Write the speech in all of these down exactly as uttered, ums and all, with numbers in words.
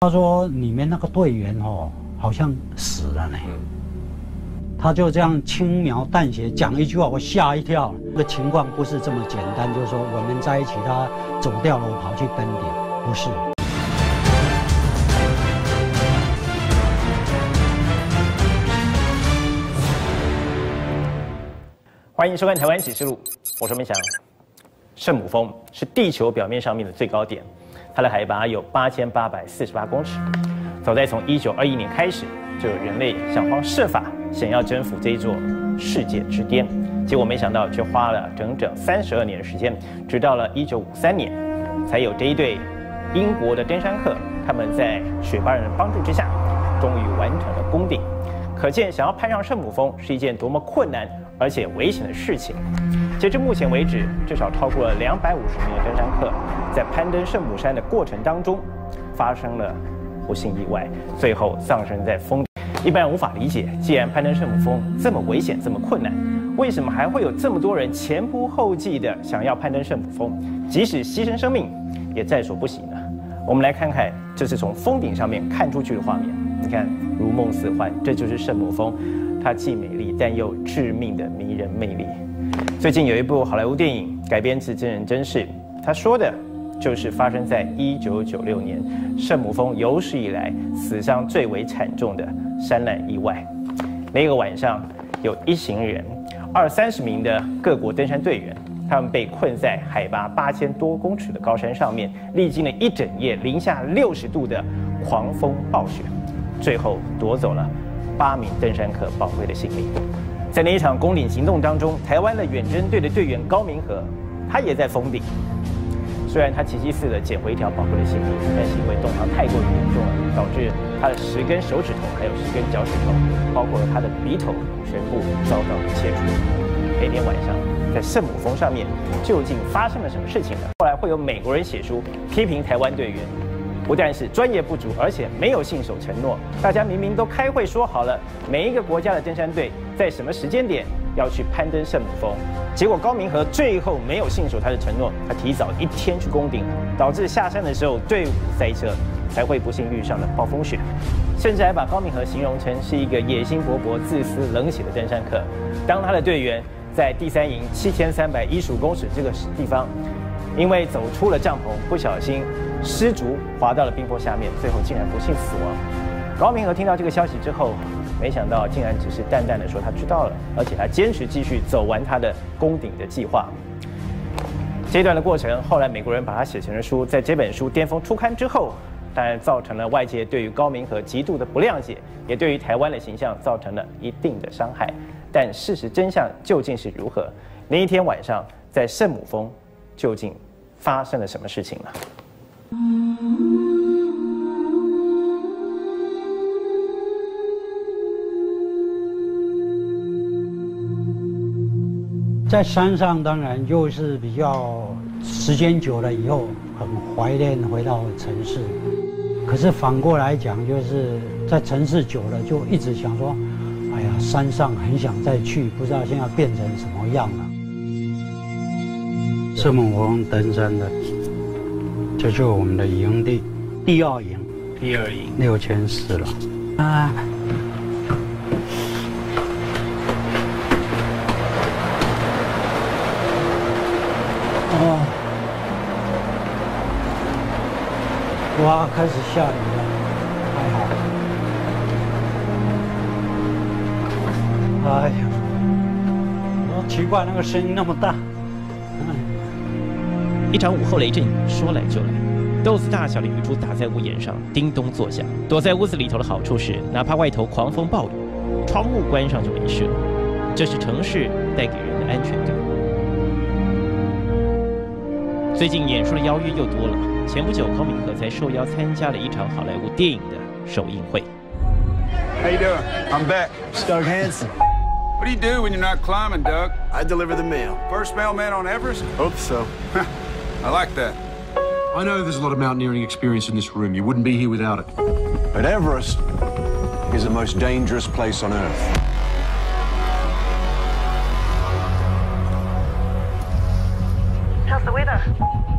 他说里面那个队员哦，好像死了呢。嗯、他就这样轻描淡写讲一句话，我吓一跳。这个情况不是这么简单，就是说我们在一起，他走掉了，我跑去登顶，不是。欢迎收看《台湾启示录》，我是明祥。圣母峰是地球表面上面的最高点。 它的海拔有八千八百四十八公尺。早在从一九二一年开始，就有人类想方设法想要征服这一座世界之巅，结果没想到却花了整整三十二年的时间，直到了一九五三年，才有这一对英国的登山客，他们在雪巴人的帮助之下，终于完成了攻顶。可见，想要攀上圣母峰是一件多么困难而且危险的事情。 截至目前为止，至少超过了两百五十名的登山客，在攀登圣母山的过程当中，发生了不幸意外，最后丧生在峰。一般人无法理解，既然攀登圣母峰这么危险、这么困难，为什么还会有这么多人前仆后继的想要攀登圣母峰？即使牺牲生命，也在所不惜呢？我们来看看，这是从峰顶上面看出去的画面。你看，如梦似幻，这就是圣母峰，它既美丽但又致命的迷人魅力。 最近有一部好莱坞电影改编自真人真事，他说的就是发生在一九九六年圣母峰有史以来死伤最为惨重的山难意外。那个晚上，有一行人，二三十名的各国登山队员，他们被困在海拔八千多公尺的高山上面，历经了一整夜零下六十度的狂风暴雪，最后夺走了八名登山客宝贵的性命。 在那一场攻顶行动当中，台湾的远征队的队员高明和，他也在峰顶。虽然他奇迹似的捡回一条宝贵的性命，但是因为冻伤太过于严重了，导致他的十根手指头还有十根脚趾头，包括他的鼻头，全部遭到切除。那天晚上，在圣母峰上面究竟发生了什么事情呢？后来会有美国人写书批评台湾队员，不但是专业不足，而且没有信守承诺。大家明明都开会说好了，每一个国家的登山队。 在什么时间点要去攀登圣母峰？结果高明和最后没有信守他的承诺，他提早一天去攻顶，导致下山的时候队伍塞车，才会不幸遇上了暴风雪。甚至还把高明和形容成是一个野心勃勃、自私冷血的登山客。当他的队员在第三营七千三百一十五公尺这个地方，因为走出了帐篷，不小心失足滑到了冰坡下面，最后竟然不幸死亡。 高明和听到这个消息之后，没想到竟然只是淡淡的说他知道了，而且他坚持继续走完他的攻顶的计划。这一段的过程，后来美国人把它写成了书，在这本书巅峰初刊之后，当然造成了外界对于高明和极度的不谅解，也对于台湾的形象造成了一定的伤害。但事实真相究竟是如何？那一天晚上在圣母峰究竟发生了什么事情呢？ 在山上当然又是比较时间久了以后很怀念回到城市，可是反过来讲，就是在城市久了就一直想说，哎呀，山上很想再去，不知道现在变成什么样了。圣母峰登山的，这就是我们的营地，第二营，第二营六千四了，啊。 哇，开始下雨了，还好。哎呀，我奇怪那个声音那么大。嗯、一场午后雷阵雨说来就来，豆子大小的雨珠打在屋檐上，叮咚作响。躲在屋子里头的好处是，哪怕外头狂风暴雨，窗户关上就没事了。这是城市带给人的安全感。 最近演出的邀约又多了。前不久，高明和才受邀参加了一场好莱坞电影的首映会。How you doing? I'm back. Doug Hanson. What do you do when you're not climbing, Doug? I deliver the mail. First mailman on Everest? Hope so. I like that. I know there's a lot of mountaineering experience in this room. You wouldn't be here without it. But Everest is the most dangerous place on earth.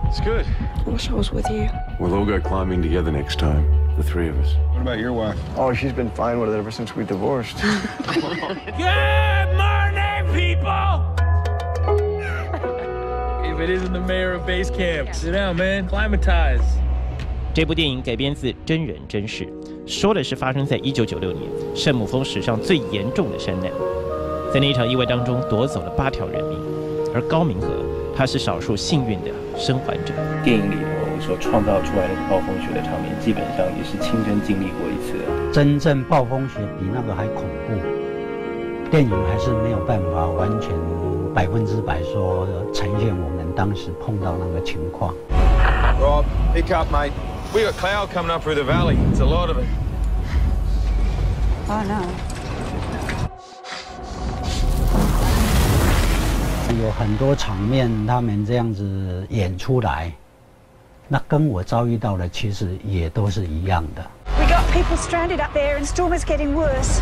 It's good. I wish I was with you. We'll all go climbing together next time. the three of us. What about your wife? Oh, she's been fine with it ever since we divorced. Good morning, people! If it isn't the mayor of base camp, sit down, man. Climatize. 这部电影改编自真人真事，说的是发生在一九九六年圣母峰史上最严重的山难。在那一场意外当中，夺走了八条人命，而高明和他是少数幸运的生还者。电影里头所创造出来的暴风雪的场面，基本上也是亲身经历过一次的。真正暴风雪比那个还恐怖，电影还是没有办法完全百分之百说呈现我们当时碰到那个情况。Rob, pick up, mate. We got cloud coming up through the valley. It's a lot of it. Oh no. 有很多场面，他们这样子演出来，那跟我遭遇到的其实也都是一样的。We got people stranded up there, and storm is getting worse.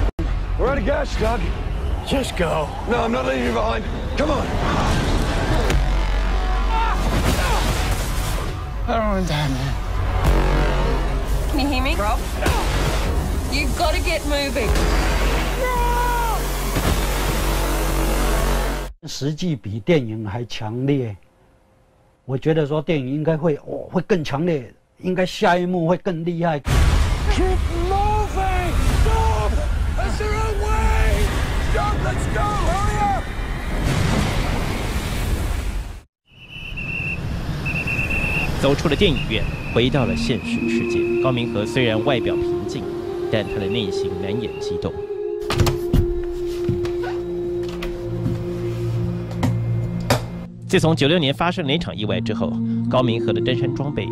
We're out of gas, Doug. Just go. No, I'm not leaving you behind. Come on. I don't want to die, man. Can you hear me, Rob? No. You've got to get moving. No. 实际比电影还强烈。我觉得说电影应该会哦会更强烈，应该下一幕会更厉害。Keep moving, stop! That's the wrong way. Stop, let's go, hurry up! 走出了电影院，回到了现实世界。高明和虽然外表平静，但他的内心难掩激动。自从九六年发生了那场意外之后，高明和的登山装备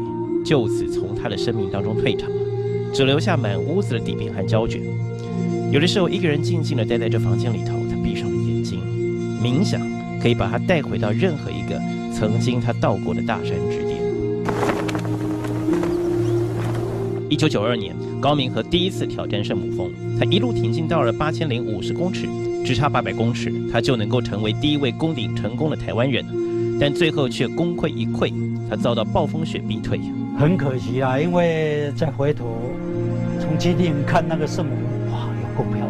就此从他的生命当中退场了，只留下满屋子的地饼和胶卷。有的时候，一个人静静地待在这房间里头，他闭上了眼睛，冥想可以把他带回到任何一个曾经他到过的大山之巅。 一九九二年，高明和第一次挑战圣母峰，他一路挺进到了八千零五十公尺，只差八百公尺，他就能够成为第一位攻顶成功的台湾人，但最后却功亏一篑，他遭到暴风雪逼退。很可惜啊，因为再回头从基地看那个圣母，哇，有够漂亮，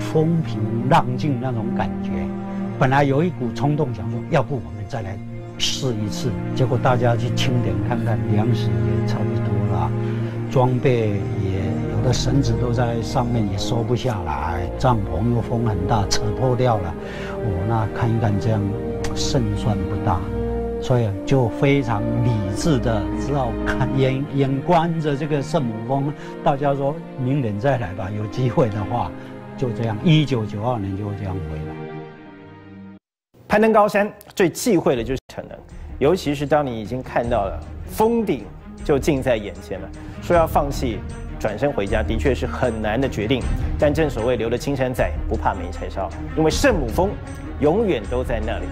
风平浪静那种感觉。本来有一股冲动想说，要不我们再来 试一次，结果大家去清点看看，粮食也差不多了，装备也有的绳子都在上面也收不下来，帐篷又风很大扯破掉了，哦，那看一看这样胜算不大，所以就非常理智的，只好看眼眼观着这个圣母峰，大家说明年再来吧，有机会的话就这样，一九九二年就这样回来。 攀登高山最忌讳的就是逞能，尤其是当你已经看到了峰顶就近在眼前了，说要放弃、转身回家，的确是很难的决定。但正所谓留得青山在，不怕没柴烧，因为圣母峰永远都在那里。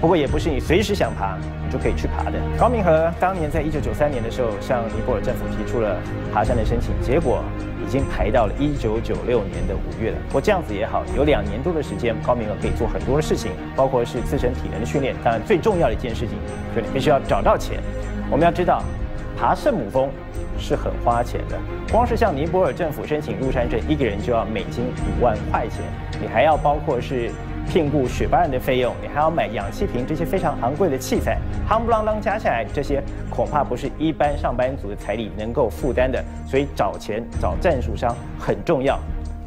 不过也不是你随时想爬你就可以去爬的。高明和当年在一九九三年的时候向尼泊尔政府提出了爬山的申请，结果 已经排到了一九九六年的五月了。不过这样子也好，有两年多的时间，高明和可以做很多的事情，包括是自身体能的训练。当然，最重要的一件事情就是你必须要找到钱。我们要知道，爬圣母峰是很花钱的，光是向尼泊尔政府申请入山证，一个人就要美金五万块钱。你还要包括是聘雇雪巴人的费用，你还要买氧气瓶这些非常昂贵的器材，夯不啷当加下来，这些恐怕不是一般上班族的财力能够负担的。所以找钱、找赞助商很重要。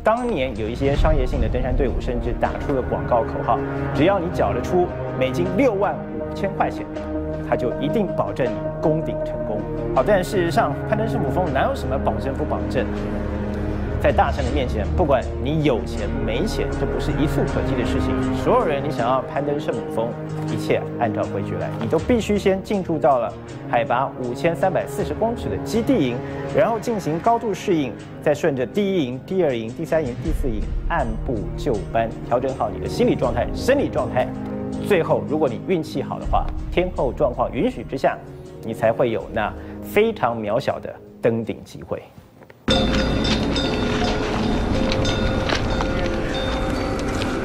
当年有一些商业性的登山队伍甚至打出了广告口号：只要你缴得出美金六万五千块钱，他就一定保证你攻顶成功。好，但事实上，攀登圣母峰哪有什么保证不保证？ 在大山的面前，不管你有钱没钱，这不是一蹴可及的事情。所有人，你想要攀登圣母峰，一切按照规矩来，你都必须先进驻到了海拔五千三百四十公尺的基地营，然后进行高度适应，再顺着第一营、第二营、第三营、第四营按部就班调整好你的心理状态、生理状态。最后，如果你运气好的话，天候状况允许之下，你才会有那非常渺小的登顶机会。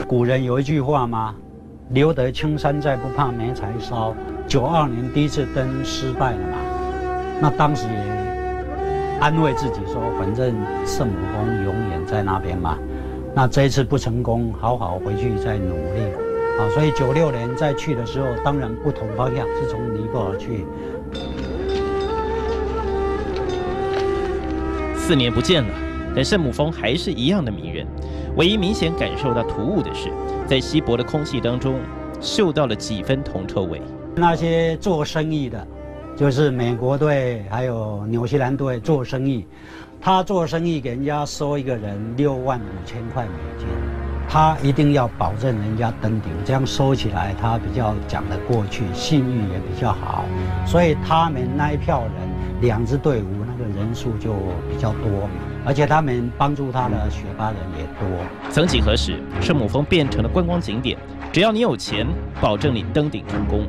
古人有一句话嘛，“留得青山在，不怕没柴烧”。九二年第一次登失败了嘛，那当时也安慰自己说，反正圣母宫永远在那边嘛。那这一次不成功，好好回去再努力啊。所以九六年再去的时候，当然不同方向，是从尼泊尔去。四年不见了，但圣母峰还是一样的迷人。唯一明显感受到突兀的是，在稀薄的空气当中，嗅到了几分铜臭味。那些做生意的。 就是美国队还有纽西兰队做生意，他做生意给人家收一个人六万五千块美金，他一定要保证人家登顶，这样收起来他比较讲得过去，信誉也比较好，所以他们那一票人，两支队伍那个人数就比较多，而且他们帮助他的雪巴人也多。曾几何时，圣母峰变成了观光景点，只要你有钱，保证你登顶成功。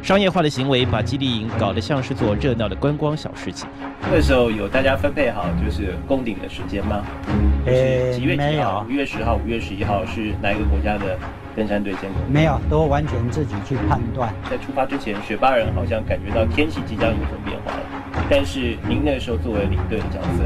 商业化的行为把基地营搞得像是做热闹的观光小市集。那时候有大家分配好就是攻顶的时间吗？呃，几月几号？五月十号、五月十一号是哪一个国家的登山队监工？没有，都完全自己去判断。在出发之前，雪巴人好像感觉到天气即将有所变化了，但是您那时候作为领队的角色，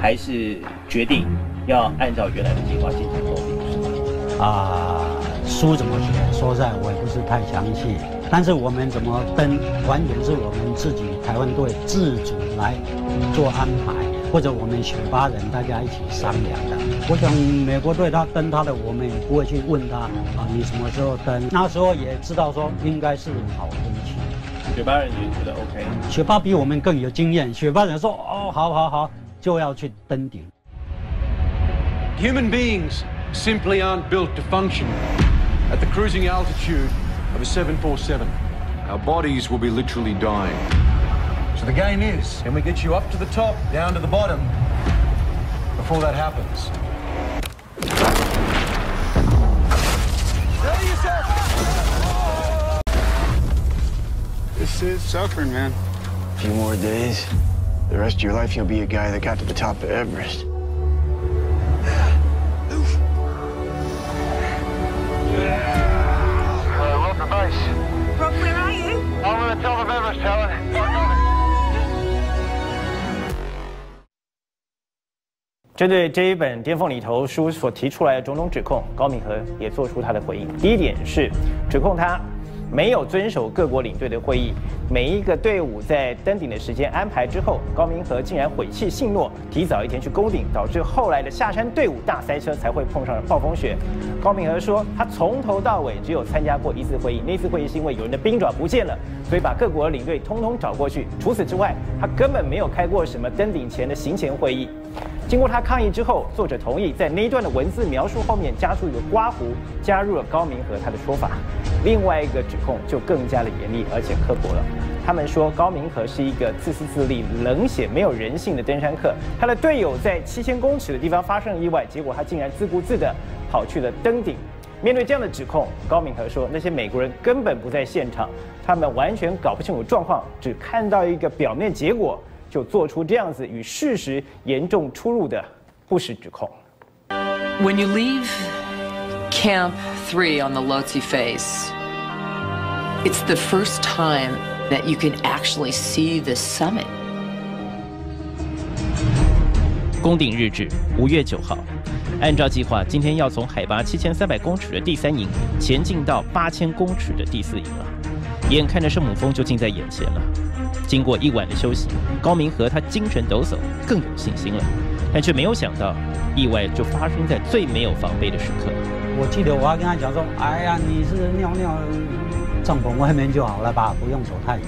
还是决定要按照原来的计划进行攻顶。啊，书怎么写？说实在，我也不是太详细。 但是我们怎么登，完全是我们自己台湾队自主来做安排，或者我们雪巴人大家一起商量的。我想美国队他登他的，我们也不会去问他啊，你什么时候登？那时候也知道说应该是好天气。雪巴人也觉得 OK。雪巴比我们更有经验，雪巴人说哦，好好好，就要去登顶。Human beings simply aren't built to function at the cruising altitude. Of a seven forty-seven. Our bodies will be literally dying. So the game is, can we get you up to the top, down to the bottom, before that happens? Ready yourself! This is suffering, man. A few more days, the rest of your life you'll be a guy that got to the top of Everest. Rob, where are you? I'm on the top of Everest, Helen. 针对这一本《巅峰里头》书所提出来的种种指控，高敏和也做出他的回应。第一点是指控他没有遵守各国领队的会议，每一个队伍在登顶的时间安排之后，高敏和竟然毁弃信诺，提早一天去攻顶，导致后来的下山队伍大塞车，才会碰上了暴风雪。 高敏和说，他从头到尾只有参加过一次会议，那次会议是因为有人的冰爪不见了，所以把各国的领队通通找过去。除此之外，他根本没有开过什么登顶前的行前会议。经过他抗议之后，作者同意在那一段的文字描述后面加注一个刮胡，加入了高敏和他的说法。另外一个指控就更加的严厉而且刻薄了。他们说高敏和是一个自私自利、冷血、没有人性的登山客。他的队友在七千公尺的地方发生意外，结果他竟然自顾自的。 跑去了登顶。面对这样的指控，高敏和说：“那些美国人根本不在现场，他们完全搞不清楚状况，只看到一个表面结果，就做出这样子与事实严重出入的不实指控。” When you leave Camp Three on the Lhotse Face, it's the first time that you can actually see the summit. 攻顶日志：五月九号。 按照计划，今天要从海拔七千三百公尺的第三营前进到八千公尺的第四营了。眼看着圣母峰就近在眼前了。经过一晚的休息，高明和他精神抖擞，更有信心了。但却没有想到，意外就发生在最没有防备的时刻。我记得我还跟他讲说：“哎呀，你是尿尿帐篷外面就好了吧，不用走太远。”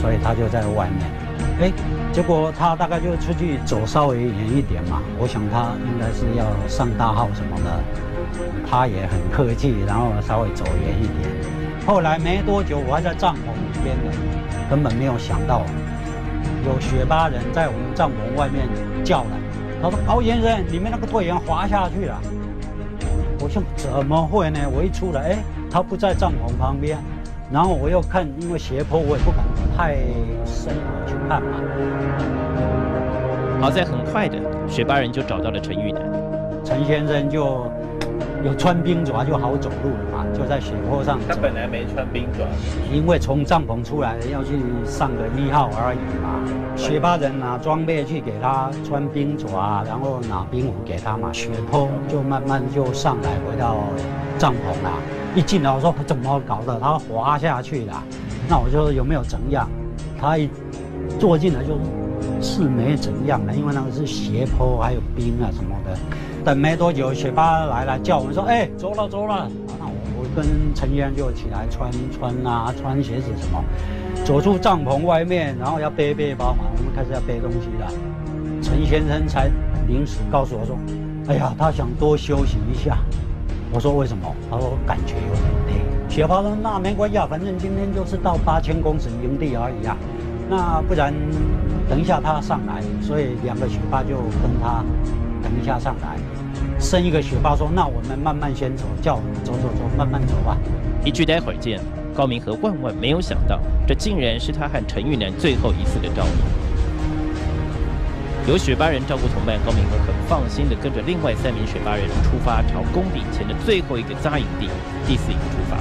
所以他就在外面。 哎，结果他大概就出去走稍微远一点嘛，我想他应该是要上大号什么的，他也很客气，然后稍微走远一点。后来没多久，我还在帐篷里边呢，根本没有想到有雪巴人在我们帐篷外面叫了，他说：“高先生，你们那个队员滑下去了。”我想怎么会呢？我一出来，哎，他不在帐篷旁边，然后我又看，因为斜坡，我也不敢。 太深了，去看吧。好在很快的，雪巴人就找到了陈玉南。陈先生就有穿冰爪就好走路了嘛，就在雪坡上。他本来没穿冰爪，因为从帐篷出来要去上个一号而已嘛。雪巴人拿装备去给他穿冰爪，然后拿冰壶给他嘛。雪坡就慢慢就上来回到帐篷啦。一进来我说怎么搞的，他滑下去了。那我就有没有怎样？他一坐进来就。 是没怎样的，因为那个是斜坡，还有冰啊什么的。等没多久，雪巴来了，叫我们说：“哎、欸，走了走了。”那我跟陈先生就起来穿穿啊，穿鞋子什么，走出帐篷外面，然后要背背包嘛，我们开始要背东西了。陈先生才临时告诉我说：“哎呀，他想多休息一下。”我说：“为什么？”他说：“感觉有点累。”雪巴说：“那没关系啊，反正今天就是到八千公尺营地而已啊，那不然。” 等一下他上来，所以两个雪巴就跟他等一下上来。生一个雪巴说：“那我们慢慢先走，叫我们走走走，慢慢走吧。”一句“待会见”，高明和万万没有想到，这竟然是他和陈玉南最后一次的照顾。有雪巴人照顾同伴，高明和很放心地跟着另外三名雪巴人出发，朝公里前的最后一个扎营地第四营出发。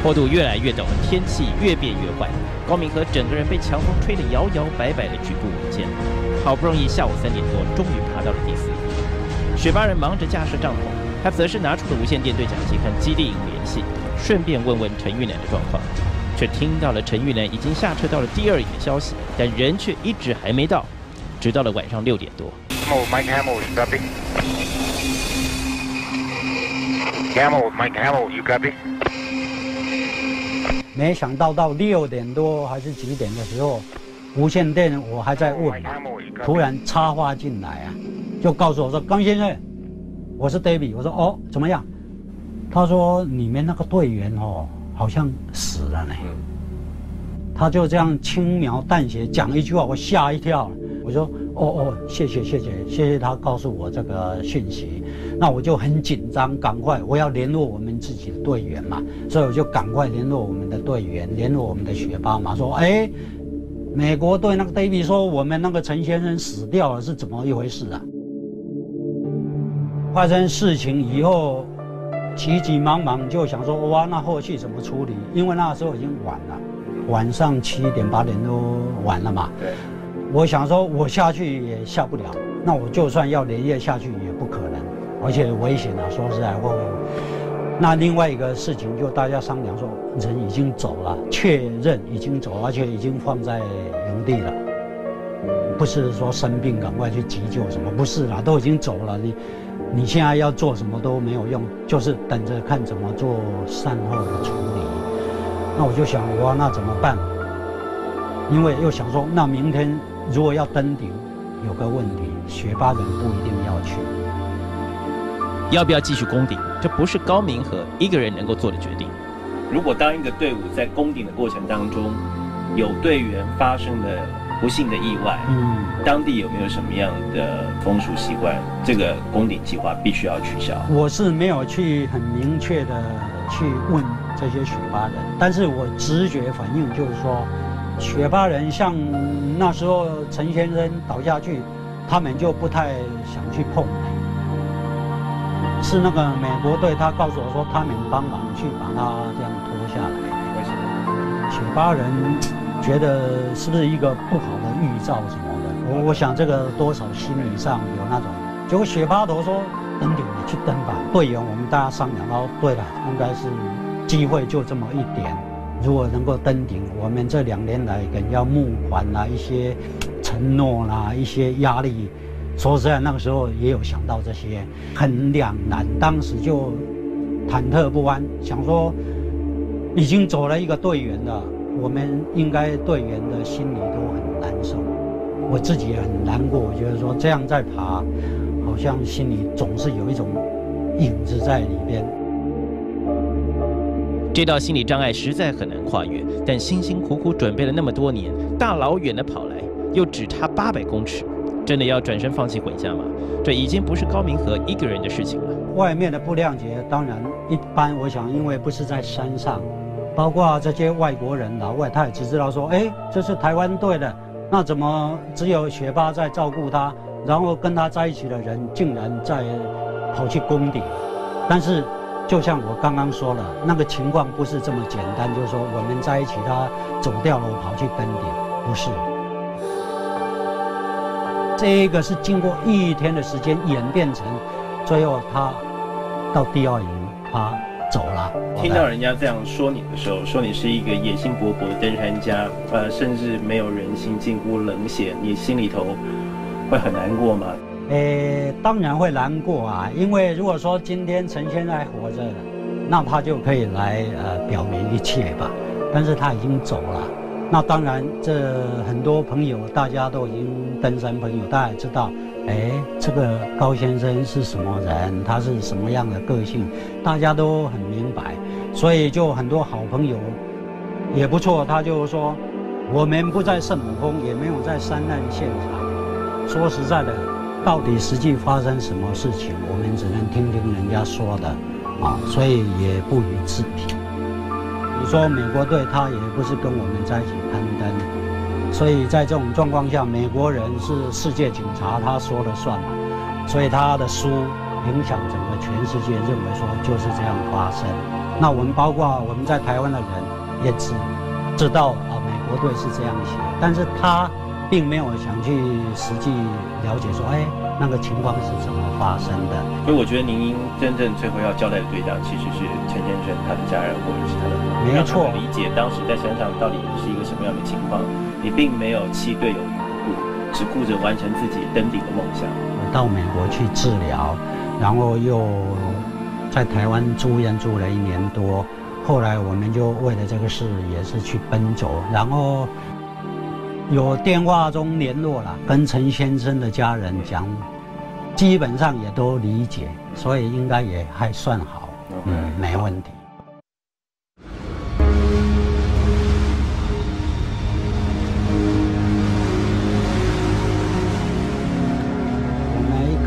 坡度越来越陡，天气越变越坏。高明和整个人被强风吹得摇摇摆摆的，举步维艰。好不容易下午三点多，终于爬到了第四营。雪巴人忙着架设帐篷，他则是拿出了无线电对讲机和基地营联系，顺便问问陈玉南的状况。却听到了陈玉南已经下车到了第二营的消息，但人却一直还没到，直到了晚上六点多。Hamill Mike Hamill, you copy? Hamill Mike Hamill, you copy? 没想到到六点多还是几点的时候，无线电我还在问，突然插话进来啊，就告诉我说：“刚先生，我是 David。”我说：“哦，怎么样？”他说：“里面那个队员哦，好像死了呢。”他就这样轻描淡写讲一句话，我吓一跳。我说：“哦哦，谢谢谢谢谢谢他告诉我这个讯息。”那我就很紧张，赶快我要联络我们自己的队员嘛，所以我就赶快联络我们的队员，联络我们的雪巴嘛，说：“哎，美国队那个 David 说我们那个陈先生死掉了，是怎么一回事啊？”发生事情以后，急急忙忙就想说：“哇，那后续怎么处理？”因为那时候已经晚了，晚上七点八点都晚了嘛。对。我想说，我下去也下不了，那我就算要连夜下去也不可能。 而且危险啊！说实在，我那另外一个事情就大家商量说，人已经走了，确认已经走，而且已经放在营地了，不是说生病赶快去急救什么，不是啦，都已经走了，你你现在要做什么都没有用，就是等着看怎么做善后的处理。那我就想，哇，那怎么办？因为又想说，那明天如果要登顶，有个问题，雪巴人不一定要去。 要不要继续攻顶？这不是高明和一个人能够做的决定。如果当一个队伍在攻顶的过程当中，有队员发生了不幸的意外，嗯，当地有没有什么样的风俗习惯？这个攻顶计划必须要取消。我是没有去很明确的去问这些雪巴人，但是我直觉反应就是说，雪巴人像那时候陈先生倒下去，他们就不太想去碰。 是那个美国队，他告诉我说，他们帮忙去把他这样拖下来。为什么？雪巴人觉得是不是一个不好的预兆什么的？我我想这个多少心理上有那种。结果雪巴头说：“登顶你去登吧。”队员我们大家商量，哦，对了，应该是机会就这么一点。如果能够登顶，我们这两年来可能要募款啦、一些承诺啦、一些压力。 说实在，那个时候也有想到这些，很两难，当时就忐忑不安，想说已经走了一个队员了，我们应该队员的心里都很难受，我自己也很难过。我觉得说这样在爬，好像心里总是有一种影子在里边。这道心理障碍实在很难跨越，但辛辛苦苦准备了那么多年，大老远的跑来，又只差八百公尺。 真的要转身放弃回家吗？这已经不是高明和一个人的事情了。外面的不谅解，当然一般。我想，因为不是在山上，包括这些外国人老外，他也只知道说，哎，这是台湾队的，那怎么只有雪巴在照顾他，然后跟他在一起的人竟然在跑去攻顶？但是就像我刚刚说了，那个情况不是这么简单，就是说我们在一起，他走掉了，我跑去跟顶，不是。这个是经过一天的时间演变成，最后他到第二营，他走了。听到人家这样说你的时候，说你是一个野心勃勃的登山家，呃，甚至没有人性、近乎冷血，你心里头会很难过吗？诶，当然会难过啊，因为如果说今天陈先生还活着，那他就可以来呃表明一切吧。但是他已经走了，那当然这很多朋友大家都已经登山朋友，大家也知道。哎，这个高先生是什么人？他是什么样的个性？大家都很明白，所以就很多好朋友也不错。他就说，我们不在圣母峰，也没有在山难现场。说实在的，到底实际发生什么事情，我们只能听听人家说的啊，所以也不予置评。你说美国队他也不是跟我们在一起攀登。所以在这种状况下，美国人是世界警察，他说了算嘛。所以他的书影响整个全世界，认为说就是这样发生。那我们包括我们在台湾的人也知知道啊，美国队是这样写，但是他并没有想去实际了解说，哎，那个情况是怎么发生的。所以我觉得您真正最后要交代的对象其实是陈先生他的家人，或者是他的朋友，没错，理解当时在山上到底是一个什么样的情况。你并没有弃队友于不顾，只顾着完成自己登顶的梦想。我到美国去治疗，然后又在台湾住院住了一年多。后来我们就为了这个事也是去奔走，然后有电话中联络了，跟陈先生的家人讲，基本上也都理解，所以应该也还算好， okay. 嗯，没问题。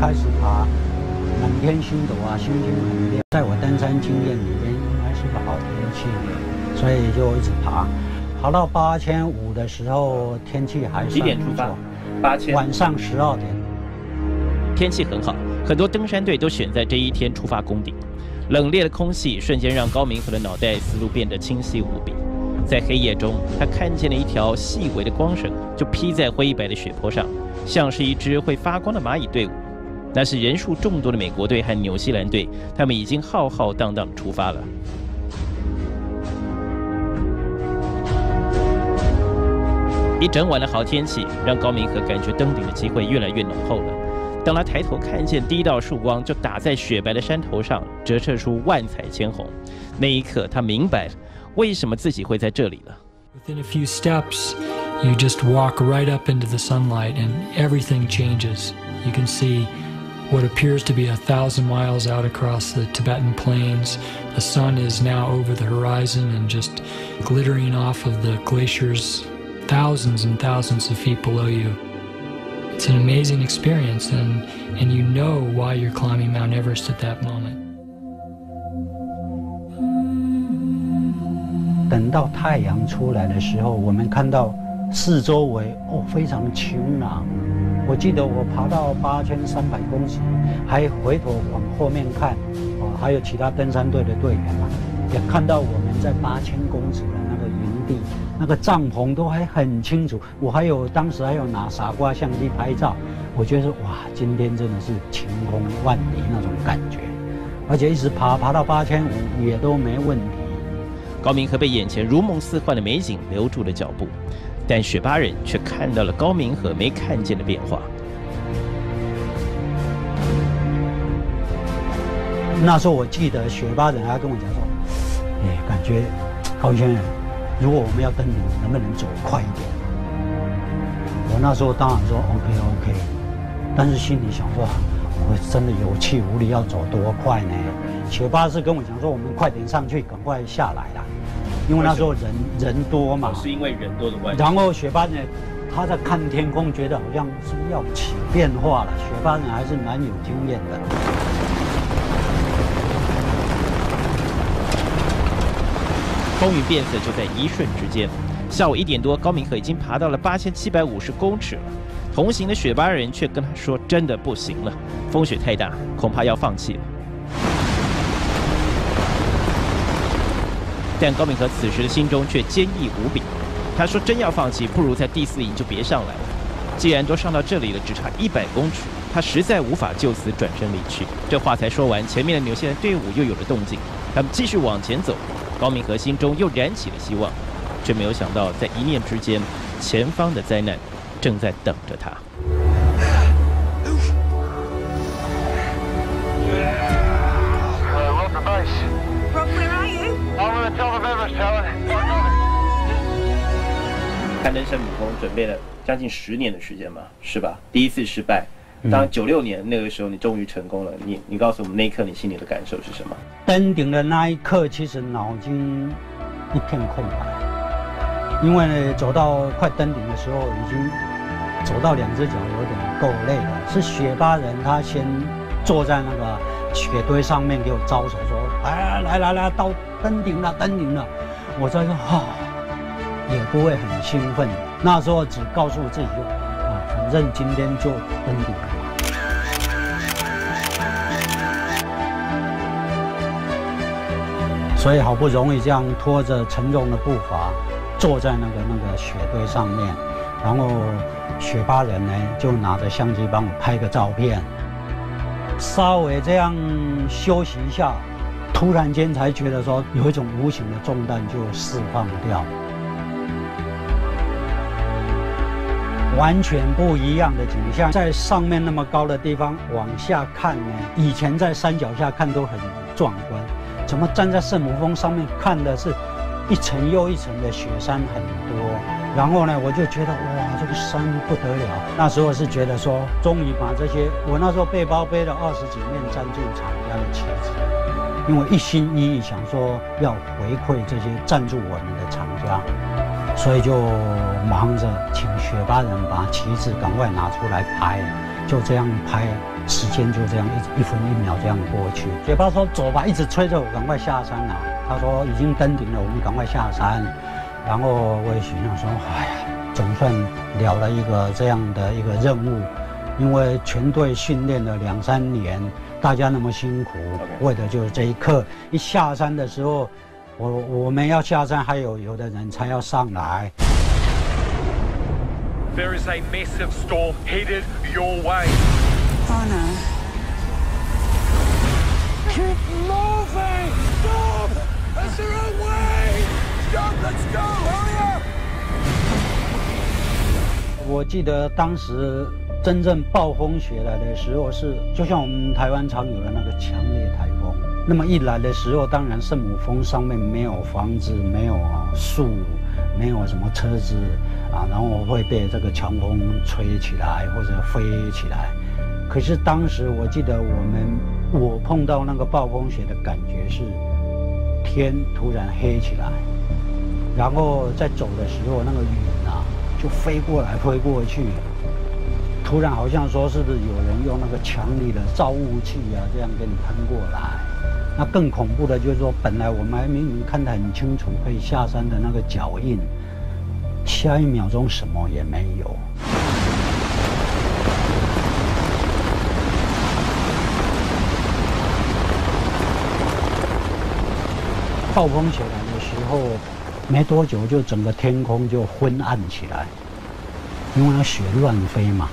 开始爬满天星斗啊，星星很亮，在我登山经验里面应该是个好天气，所以就一直爬，爬到八千五的时候天气还算不错。几点出发？八千。晚上十二点。天气很好，很多登山队都选在这一天出发攻顶。冷冽的空气瞬间让高明和的脑袋思路变得清晰无比。在黑夜中，他看见了一条细微的光绳，就披在灰白的雪坡上，像是一支会发光的蚂蚁队伍。那是人数众多的美国队和纽西兰队，他们已经浩浩荡荡出发了。一整晚的好天气让高明和感觉登顶的机会越来越浓厚了。当他抬头看见第一道曙光就打在雪白的山头上，折射出万彩千红，那一刻他明白了为什么自己会在这里了。Within a few steps, you just walk right up into the sunlight, and everything changes. You can see. What appears to be a thousand miles out across the Tibetan plains. The sun is now over the horizon and just glittering off of the glaciers thousands and thousands of feet below you. It's an amazing experience, and, and you know why you're climbing Mount Everest at that moment. 等到太阳出来的时候，我们看到四周围，哦，非常晴朗。我记得我爬到八千三百公尺，还回头往后面看，哦，还有其他登山队的队员嘛，也看到我们在八千公尺的那个营地，那个帐篷都还很清楚。我还有当时还有拿傻瓜相机拍照，我觉得哇，今天真的是晴空万里那种感觉，而且一直爬爬到八千五也都没问题。高明和被眼前如梦似幻的美景留住了脚步。但雪巴人却看到了高明和没看见的变化。那时候我记得雪巴人还跟我讲说：“哎，感觉高先生，如果我们要登顶，能不能走快一点？”我那时候当然说 OK OK， 但是心里想说：“我真的有气无力，要走多快呢？”雪巴是跟我讲说：“我们快点上去，赶快下来啦。”因为那时候人人多嘛，是因为人多的关系。然后雪巴人他在看天空，觉得好像是要起变化了。雪巴人还是蛮有经验的。风云变色就在一瞬之间，下午一点多，高明可已经爬到了八千七百五十公尺了。同行的雪巴人却跟他说：“真的不行了，风雪太大，恐怕要放弃了。”但高明可此时的心中却坚毅无比。他说：“真要放弃，不如在第四营就别上来了。既然都上到这里了，只差一百公尺，他实在无法就此转身离去。”这话才说完，前面的纽西兰队伍又有了动静，他们继续往前走。高明可心中又燃起了希望，却没有想到，在一念之间，前方的灾难正在等着他。Lhotse Face. Rob, where are you? I'm on the top of Everest, Alan. 攀登圣母峰准备了将近十年的时间嘛，是吧？第一次失败，当九六年那个时候你终于成功了，你你告诉我们那一刻你心里的感受是什么？登顶的那一刻，其实脑筋一片空白，因为呢，走到快登顶的时候，已经走到两只脚有点够累了。是雪巴人他先坐在那个雪堆上面给我招手说：“哎，来来来，到登顶了，登顶了！”我在说哈。啊，也不会很兴奋，那时候只告诉自己就啊，反正今天就登顶了。所以好不容易这样拖着沉重的步伐，坐在那个那个雪堆上面，然后雪巴人呢就拿着相机帮我拍个照片，稍微这样休息一下，突然间才觉得说有一种无形的重担就释放掉。完全不一样的景象，在上面那么高的地方往下看呢，以前在山脚下看都很壮观，怎么站在圣母峰上面看的是一层又一层的雪山很多，然后呢，我就觉得哇，这个山不得了。那时候是觉得说，终于把这些我那时候背包背了二十几面赞助厂家的旗子，因为一心一意想说要回馈这些赞助我们的厂家。所以就忙着请雪巴人把旗子赶快拿出来拍，就这样拍，时间就这样一一分一秒这样过去。雪巴说：“走吧！”一直催着我赶快下山啊。他说：“已经登顶了，我们赶快下山。”然后我也心想说：“哎呀，总算了了一个这样的一个任务，因为全队训练了两三年，大家那么辛苦，为的就是这一刻。一下山的时候。”我我们要下山，还有有的人才要上来。There is a massive storm headed your way. Oh no! Keep moving! Stop! It's the wrong way! Stop! Let's go! Hurry up! 我记得当时真正暴风雪来的时候是，就像我们台湾常有的那个强烈台风。那么一来的时候，当然圣母峰上面没有房子，没有树，没有什么车子啊，然后会被这个强风吹起来或者飞起来。可是当时我记得我们，我碰到那个暴风雪的感觉是，天突然黑起来，然后在走的时候，那个云啊就飞过来飞过去，突然好像说是不是有人用那个强力的造雾器啊这样给你喷过来。那更恐怖的就是说，本来我们还明明看得很清楚可以下山的那个脚印，下一秒钟什么也没有。暴风雪来的时候，没多久就整个天空就昏暗起来，因为那雪乱飞嘛，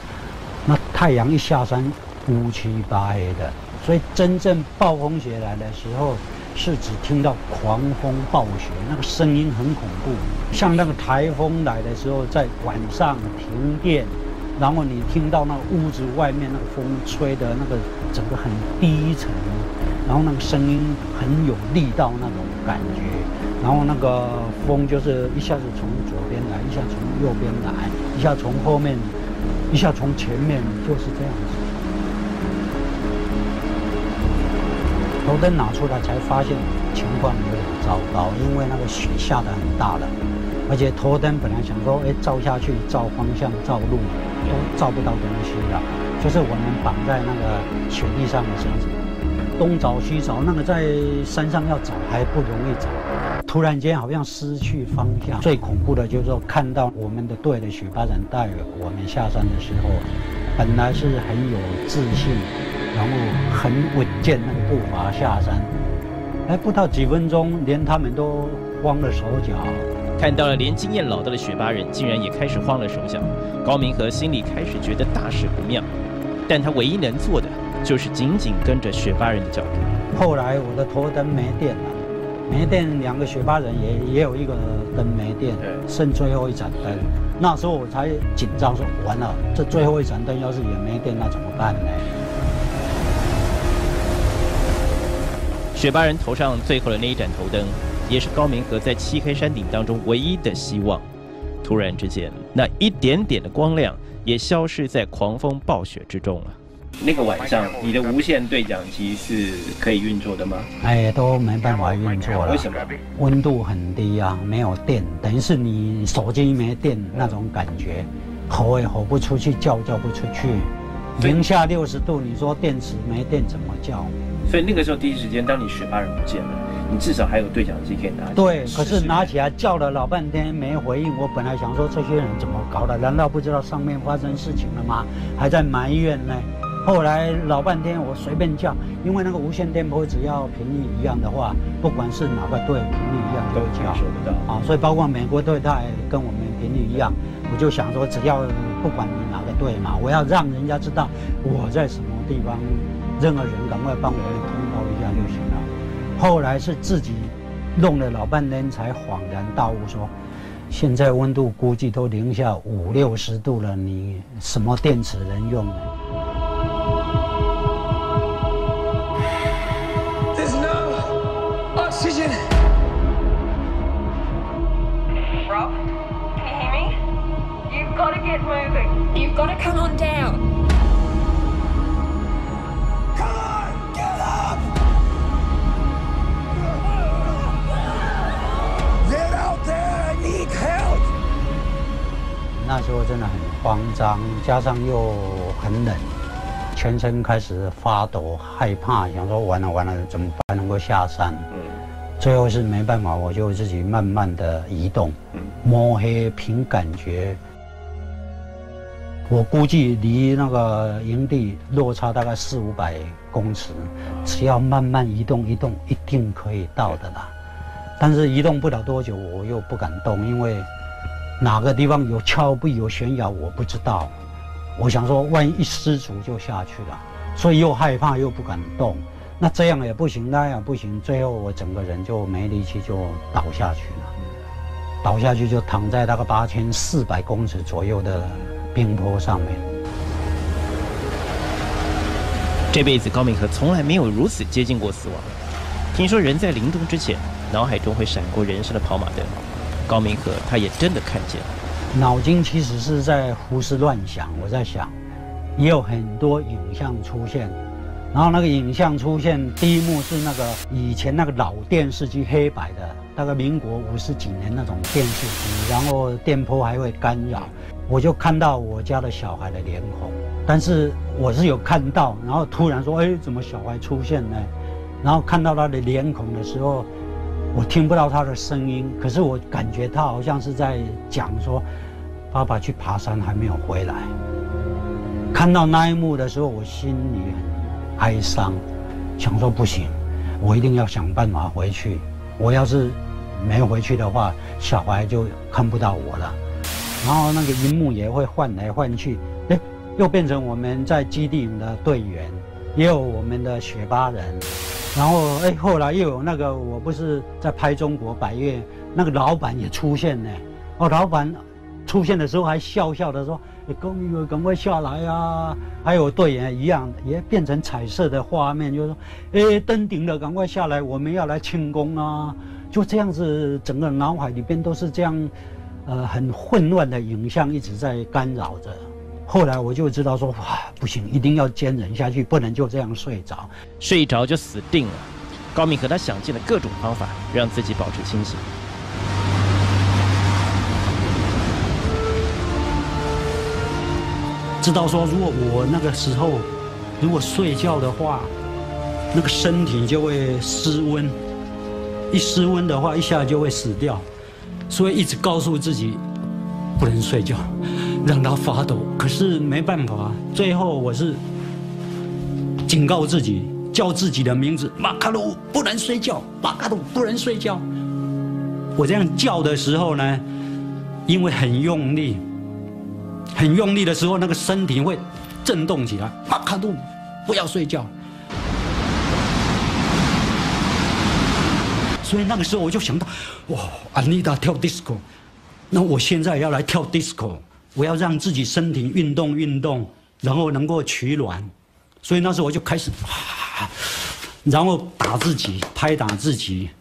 那太阳一下山乌漆八黑的。所以真正暴风雪来的时候，是只听到狂风暴雪，那个声音很恐怖，像那个台风来的时候，在晚上停电，然后你听到那个屋子外面那个风吹的那个整个很低沉，然后那个声音很有力道那种感觉，然后那个风就是一下子从左边来，一下从右边来，一下从后面，一下从前面，就是这样子。头灯拿出来才发现情况有点糟糕，因为那个雪下得很大了，而且头灯本来想说，哎，照下去、照方向、照路，都照不到东西了。就是我们绑在那个雪地上的绳子，东找西找，那个在山上要找还不容易找，突然间好像失去方向。最恐怖的就是说看到我们的队的雪巴人带我们下山的时候，本来是很有自信，然后很稳健那个步伐下山，哎，不到几分钟，连他们都慌了手脚。 看到了，连经验老道的雪巴人竟然也开始慌了手脚。高明和心里开始觉得大事不妙，但他唯一能做的就是紧紧跟着雪巴人的脚步。后来我的头灯没电了，没电，两个雪巴人也也有一个灯没电，剩最后一盏灯。那时候我才紧张说，完了，这最后一盏灯要是也没电，那怎么办呢？雪巴人头上最后的那一盏头灯， 也是高明和在漆黑山顶当中唯一的希望。突然之间，那一点点的光亮也消失在狂风暴雪之中了。那个晚上，你的无线对讲机是可以运作的吗？哎，都没办法运作了。为什么？温度很低啊，没有电，等于是你手机没电那种感觉，吼也吼不出去，叫叫不出去。零下六十度，你说电池没电怎么叫？所以那个时候第一时间，当你雪巴人不见了， 你至少还有对讲机可以拿起来。对，可是拿起来叫了老半天没回应。我本来想说这些人怎么搞的？难道不知道上面发生事情了吗？还在埋怨呢。后来老半天我随便叫，因为那个无线电波只要频率一样的话，不管是哪个队频率一样都叫。收不到啊，所以包括美国队他也跟我们频率一样。我就想说，只要不管你哪个队嘛，我要让人家知道我在什么地方，任何人赶快帮我们通报一下就行了。 后来是自己弄了老半天，才恍然大悟说，现在温度估计都零下五六十度了，你什么电池能用呢？谢谢。Rob, can you hear me? You've got to get moving. You've got to come on down. Help！ 那时候真的很慌张，加上又很冷，全身开始发抖、害怕，想说完了完了怎么办能够下山？嗯，最后是没办法，我就自己慢慢的移动，嗯，摸黑凭感觉。我估计离那个营地落差大概四五百公尺，只要慢慢移动移动，一定可以到的啦。 但是移动不了多久，我又不敢动，因为哪个地方有峭壁、有悬崖，我不知道。我想说，万一一失足就下去了，所以又害怕又不敢动。那这样也不行，那样不行，最后我整个人就没力气，就倒下去了。倒下去就躺在大概八千四百公尺左右的冰坡上面。这辈子高明和从来没有如此接近过死亡。听说人在临终之前， 脑海中会闪过人生的跑马灯，高明和他也真的看见了。脑筋其实是在胡思乱想，我在想，也有很多影像出现，然后那个影像出现，第一幕是那个以前那个老电视机黑白的，大概民国五十几年那种电视机，然后电波还会干扰，我就看到我家的小孩的脸孔，但是我是有看到，然后突然说，哎，怎么小孩出现呢？然后看到他的脸孔的时候， 我听不到他的声音，可是我感觉他好像是在讲说：“爸爸去爬山还没有回来。”看到那一幕的时候，我心里很哀伤，想说不行，我一定要想办法回去。我要是没回去的话，小孩就看不到我了。然后那个荧幕也会换来换去，哎，又变成我们在基地营的队员，也有我们的雪巴人。 然后，哎，后来又有那个，我不是在拍中国百岳，那个老板也出现呢。哦，老板出现的时候还笑笑的说：“哎，高明，赶快下来啊！”还有队员一样，也变成彩色的画面，就是说：“哎，登顶了，赶快下来，我们要来庆功啊！”就这样子，整个脑海里边都是这样，呃，很混乱的影像一直在干扰着。后来我就知道说，哇，不行，一定要坚忍下去，不能就这样睡着，睡着就死定了。高明和他想尽了各种方法，让自己保持清醒。知道说，如果我那个时候如果睡觉的话，那个身体就会失温，一失温的话，一下就会死掉。所以一直告诉自己不能睡觉，让它发抖。可是没办法，最后我是警告自己，叫自己的名字，马卡鲁不能睡觉，马卡鲁不能睡觉。我这样叫的时候呢，因为很用力，很用力的时候，那个身体会震动起来。马卡鲁，不要睡觉。 所以那个时候我就想到，哇，安妮达跳 disco， 那我现在要来跳 disco， 我要让自己身体运动运动，然后能够取暖。所以那时候我就开始，啊、然后打自己，拍打自己，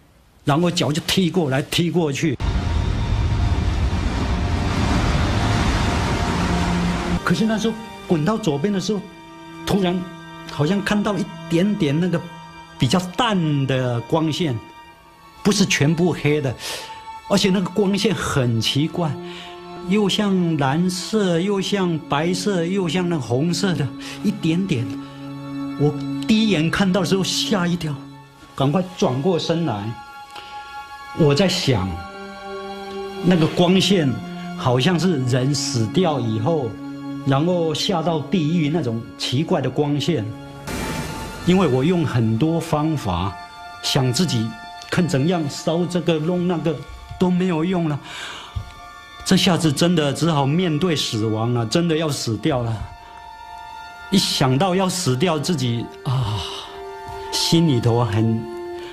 然后脚就踢过来踢过去。可是那时候滚到左边的时候，突然好像看到一点点那个比较淡的光线。 不是全部黑的，而且那个光线很奇怪，又像蓝色，又像白色，又像那红色的，一点点。我第一眼看到的时候吓一跳，赶快转过身来。我在想，那个光线好像是人死掉以后，然后下到地狱那种奇怪的光线。因为我用很多方法想自己。 看怎样烧这个弄那个都没有用了，这下子真的只好面对死亡了，真的要死掉了。一想到要死掉，自己啊，心里头很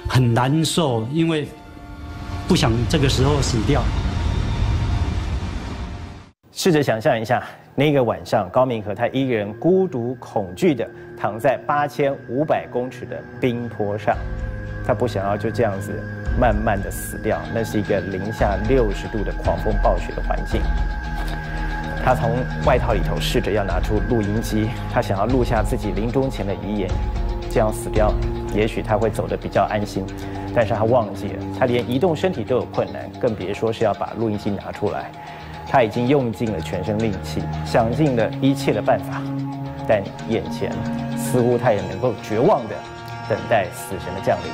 很难受，因为不想这个时候死掉。试着想象一下，那个晚上，高明和他一个人孤独恐惧地躺在八千五百公尺的冰坡上。 他不想要就这样子慢慢的死掉，那是一个零下六十度的狂风暴雪的环境。他从外套里头试着要拿出录音机，他想要录下自己临终前的遗言。这样死掉，也许他会走得比较安心。但是他忘记了，他连移动身体都有困难，更别说是要把录音机拿出来。他已经用尽了全身力气，想尽了一切的办法，但眼前似乎他也能够绝望的等待死神的降临。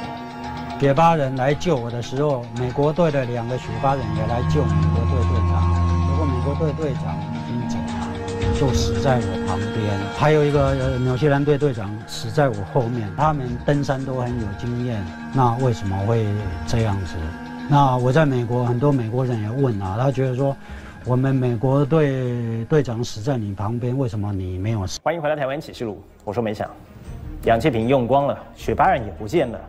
雪巴人来救我的时候，美国队的两个雪巴人也来救美国队队长。结果美国队队长已经走了，就死在我旁边。还有一个纽西兰队队长死在我后面。他们登山都很有经验，那为什么会这样子？那我在美国，很多美国人也问啊，他觉得说。 我们美国队队长死在你旁边，为什么你没有死？欢迎回到台湾启示录。我说没想，氧气瓶用光了，雪巴人也不见了。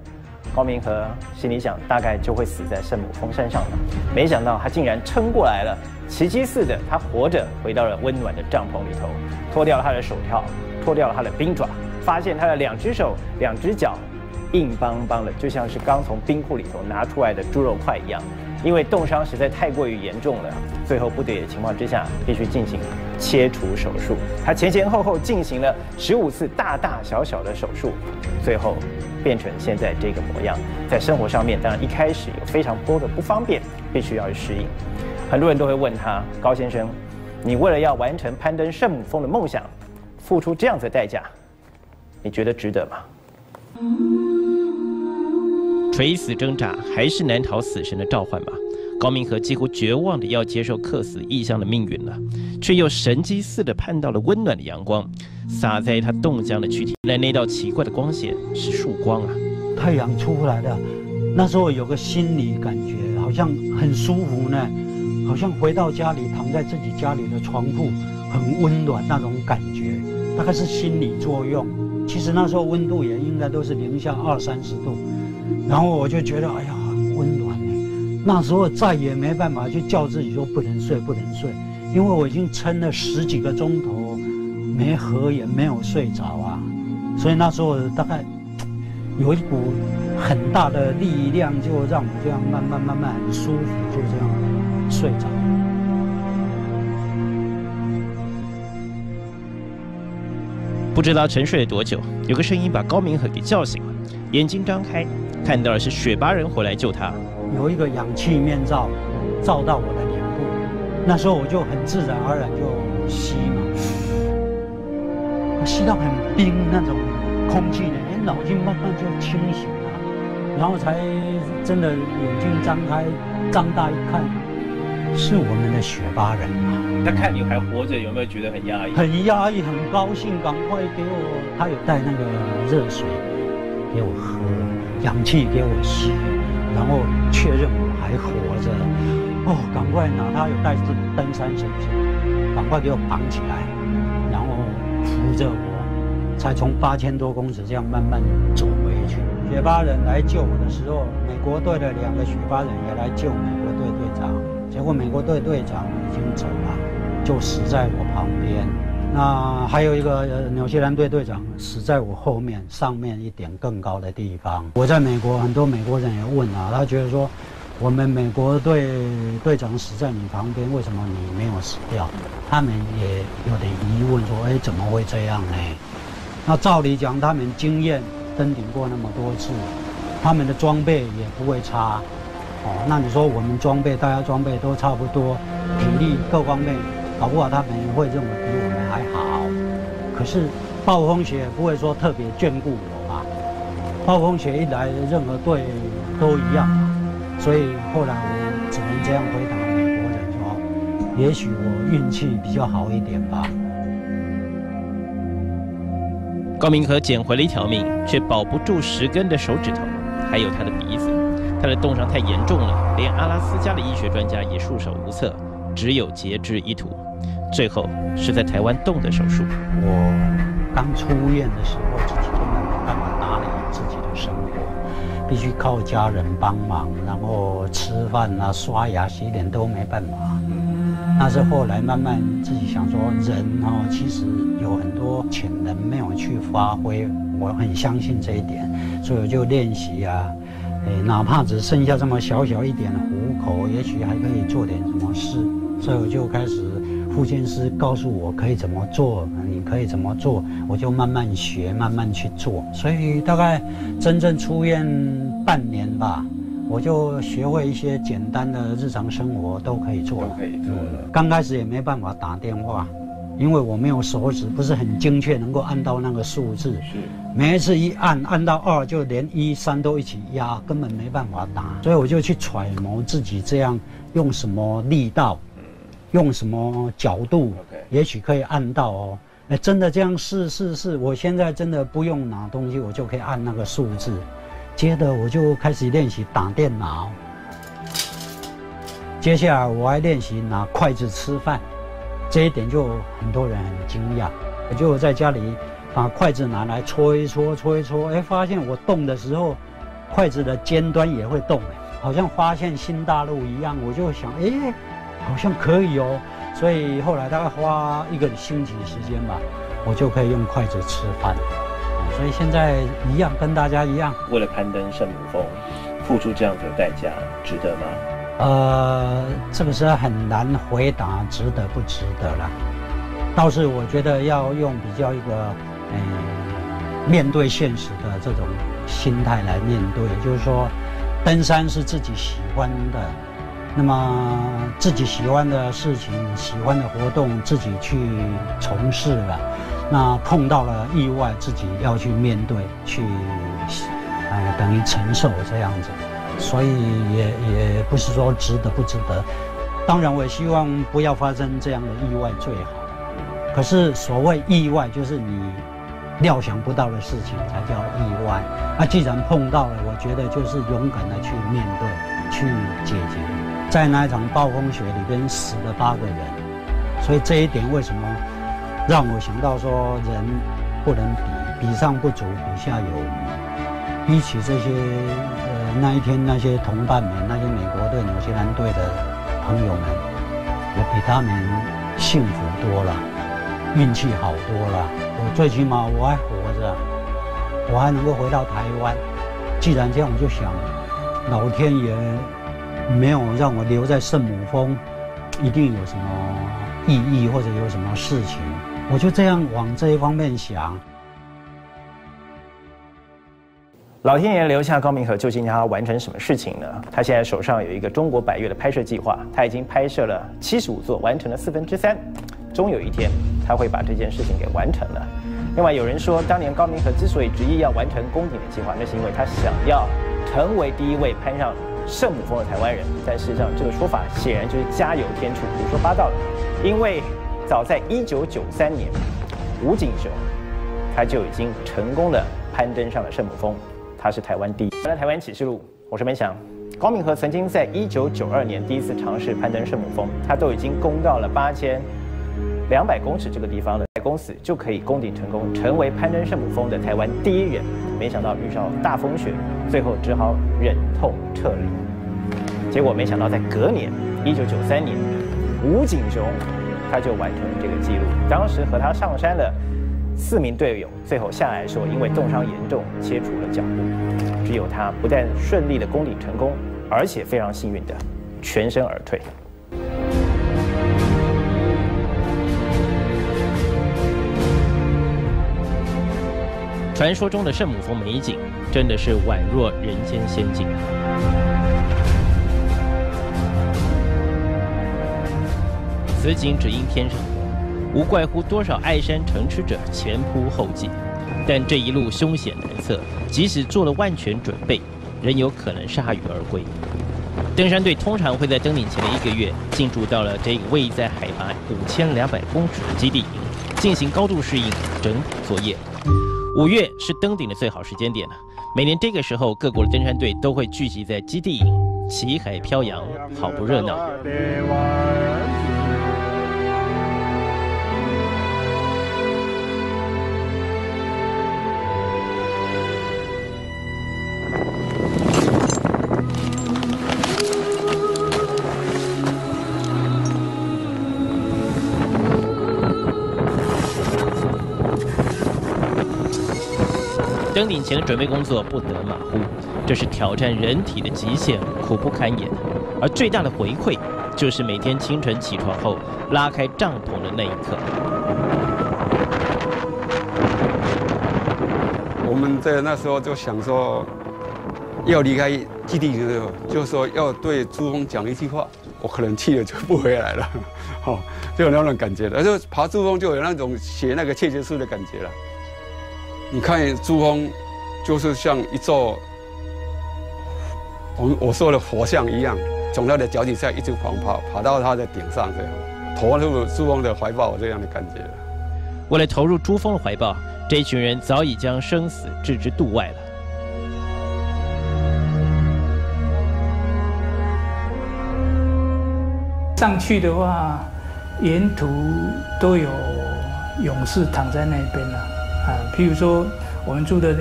高明和心里想，大概就会死在圣母峰山上了。没想到他竟然撑过来了，奇迹似的，他活着回到了温暖的帐篷里头，脱掉了他的手铐，脱掉了他的冰爪，发现他的两只手、两只脚硬邦邦的，就像是刚从冰库里头拿出来的猪肉块一样。 因为冻伤实在太过于严重了，最后不得已的情况之下，必须进行切除手术。他前前后后进行了十五次大大小小的手术，最后变成现在这个模样。在生活上面，当然一开始有非常多的不方便，必须要去适应。很多人都会问他：“高先生，你为了要完成攀登圣母峰的梦想，付出这样子的代价，你觉得值得吗？” 垂死挣扎，还是难逃死神的召唤吧。高明和几乎绝望地要接受客死异乡的命运了，却又神迹似的盼到了温暖的阳光，洒在他冻僵的躯体。那那道奇怪的光线是曙光啊！太阳出来了，那时候有个心理感觉，好像很舒服呢，好像回到家里，躺在自己家里的床铺，很温暖那种感觉，大概是心理作用。其实那时候温度也应该都是零下二三十度。 然后我就觉得，哎呀，很温暖呢。那时候再也没办法去叫自己说不能睡，不能睡，因为我已经撑了十几个钟头，没合眼，没有睡着啊。所以那时候大概有一股很大的力量，就让我这样慢慢慢慢很舒服，就这样睡着。不知道沉睡了多久，有个声音把高明和给叫醒了，眼睛张开。 看到的是雪巴人回来救他，有一个氧气面罩罩到我的脸部，那时候我就很自然而然就吸嘛，吸到很冰那种空气呢，哎，脑筋慢慢就清醒了，然后才真的眼睛张开，张大一看，是我们的雪巴人啊！他看你还活着，有没有觉得很压抑？很压抑，很高兴，赶快给我，他有带那个热水给我喝，氧气给我吸，然后确认我还活着，哦，赶快拿，他有带登山绳子，赶快给我绑起来。 扶着我，才从八千多公尺这样慢慢走回去。雪巴人来救我的时候，美国队的两个雪巴人也来救美国队队长，结果美国队队长已经走了，就死在我旁边。那还有一个纽西兰队队长死在我后面，上面一点更高的地方。我在美国，很多美国人也问啊，他觉得说，我们美国队队长死在你旁边，为什么你没有死掉？ 他们也有点疑问，说：“哎，怎么会这样呢？”那照理讲，他们经验登顶过那么多次，他们的装备也不会差。哦，那你说我们装备，大家装备都差不多，体力各方面，搞不好他们会认为比我们还好。可是暴风雪也不会说特别眷顾我嘛。暴风雪一来，任何队都一样。所以后来我只能这样回答。 也许我运气比较好一点吧。高明和捡回了一条命，却保不住十根的手指头，还有他的鼻子。他的冻伤太严重了，连阿拉斯加的医学专家也束手无策，只有截肢一途。最后是在台湾动的手术。我刚出院的时候，自己都没办法打理自己的生活，必须靠家人帮忙，然后吃饭啊、刷牙、洗脸都没办法。 那是后来慢慢自己想说，人哦，其实有很多潜能没有去发挥，我很相信这一点，所以我就练习啊，诶，哪怕只剩下这么小小一点的虎口，也许还可以做点什么事，所以我就开始，复健师告诉我可以怎么做，你可以怎么做，我就慢慢学，慢慢去做，所以大概真正出院半年吧。 我就学会一些简单的日常生活都可以做了，可以做了。刚开始也没办法打电话，因为我没有手指，不是很精确，能够按到那个数字。是。每一次一按，按到二就连一、三都一起压，根本没办法打。所以我就去揣摩自己这样用什么力道，用什么角度，也许可以按到哦。 哎，真的这样试试试，我现在真的不用拿东西，我就可以按那个数字。 接着我就开始练习打电脑，接下来我还练习拿筷子吃饭，这一点就很多人很惊讶。我就在家里把筷子拿来搓一搓，搓一搓，哎，发现我动的时候，筷子的尖端也会动，好像发现新大陆一样。我就想，哎，好像可以哦。所以后来大概花一个星期时间吧，我就可以用筷子吃饭。 所以现在一样，跟大家一样，为了攀登圣母峰，付出这样子的代价，值得吗？呃，这个是很难回答，值得不值得啦。倒是我觉得要用比较一个，嗯，面对现实的这种心态来面对，就是说，登山是自己喜欢的，那么自己喜欢的事情、喜欢的活动，自己去从事了。 那碰到了意外，自己要去面对，去，呃，等于承受这样子，所以也也不是说值得不值得。当然，我也希望不要发生这样的意外最好。可是所谓意外，就是你料想不到的事情才叫意外。那既然碰到了，我觉得就是勇敢的去面对，去解决。在那一场暴风雪里边死了八个人，所以这一点为什么？ 让我想到说，人不能比，比上不足，比下有余。比起这些，呃，那一天那些同伴们，那些美国队、纽西兰队的朋友们，我比他们幸福多了，运气好多了。我最起码我还活着，我还能够回到台湾。既然这样，我就想，老天爷没有让我留在圣母峰，一定有什么意义或者有什么事情。 我就这样往这一方面想。老天爷留下高明和，究竟他完成什么事情呢？他现在手上有一个中国百岳的拍摄计划，他已经拍摄了七十五座，完成了四分之三，终有一天他会把这件事情给完成的。另外有人说，当年高明和之所以执意要完成攻顶的计划，那是因为他想要成为第一位攀上圣母峰的台湾人，但事实上这个说法显然就是加油添醋、胡说八道的，因为早在一九九三年，吴景雄他就已经成功的攀登上了圣母峰，他是台湾第一。来到台湾启示录，我是梅翔。高明和曾经在一九九二年第一次尝试攀登圣母峰，他都已经攻到了八千两百公尺这个地方的公尺就可以攻顶成功，成为攀登圣母峰的台湾第一人。没想到遇上大风雪，最后只好忍痛撤离。结果没想到在隔年一九九三年，吴景雄他就完成了这个记录。当时和他上山的四名队友最后下来说，因为冻伤严重，切除了脚部。只有他不但顺利的攻顶成功，而且非常幸运的全身而退。 传说中的圣母峰美景，真的是宛若人间仙境。此景只应天上人，无怪乎多少爱山成痴者前仆后继。但这一路凶险难测，即使做了万全准备，仍有可能铩羽而归。登山队通常会在登顶前的一个月，进驻到了这个位在海拔五千两百公尺的基地营，进行高度适应整补作业。 五月是登顶的最好时间点了。每年这个时候，各国的登山队都会聚集在基地营，旗海飘扬，好不热闹。登顶前的准备工作不得马虎，这是挑战人体的极限，苦不堪言。而最大的回馈，就是每天清晨起床后拉开帐篷的那一刻。我们在那时候就想说，要离开基地的时候，就说要对珠峰讲一句话，我可能去了就不回来了，好、哦，就有那种感觉了。就爬珠峰就有那种写那个切结书的感觉了。 你看珠峰，就是像一座我我说的佛像一样，从他的脚底下一直狂爬，爬到他的顶上，这样投入珠峰的怀抱，这样的感觉。为了投入珠峰的怀抱，这群人早已将生死置之度外了。上去的话，沿途都有勇士躺在那边了、啊。 啊，譬如说我们住的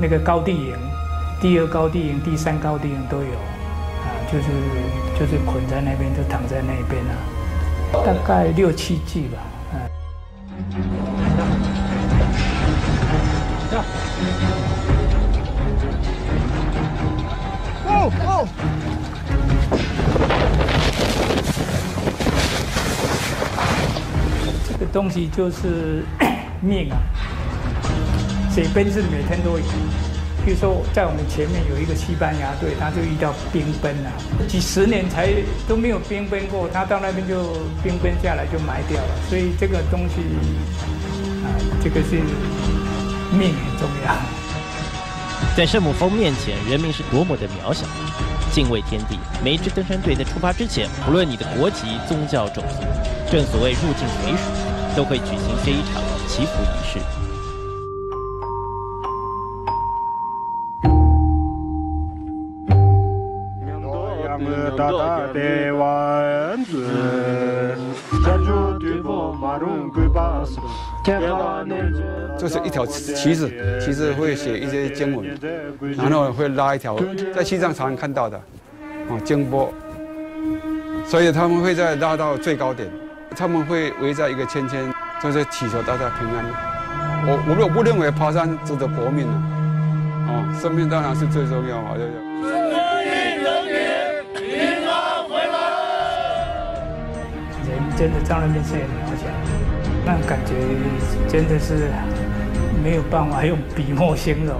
那个高地营，第二高地营、第三高地营都有，啊，就是就是捆在那边，就躺在那边啊，大概六七具吧，啊。Go go！ 这个东西就是命啊。 水奔是每天都有，比如说在我们前面有一个西班牙队，他就遇到冰崩了、啊，几十年才都没有冰崩过，他到那边就冰崩下来就埋掉了，所以这个东西啊，这个是命很重要。在圣母峰面前，人民是多么的渺小，敬畏天地。每一支登山队在出发之前，不论你的国籍、宗教、种族，正所谓入境随俗，都会举行这一场祈福仪式。 就是一条旗子，旗子会写一些经文，然后会拉一条，在西藏常常看到的，哦，经钵。所以他们会在拉到最高点，他们会围在一个圈圈，就是祈求大家平安。我我不认为爬山值得搏命啊，哦，生命当然是最重要嘛，对不对？ 真的到那边是很渺小，那感觉真的是没有办法用笔墨形容。